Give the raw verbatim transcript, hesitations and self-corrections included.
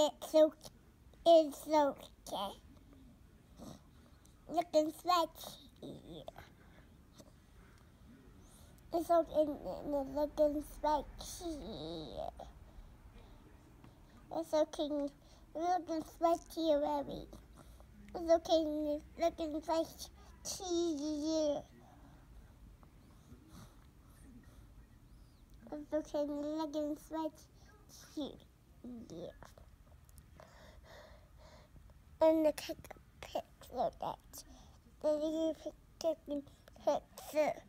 It's okay. It's okay. Looking sweaty. It's okay. Looking sweaty. It's okay. Looking sweaty already. It's okay. Looking sweaty. It's okay. Looking sweaty. Yeah. And I take a picture of that. Then you take a picture.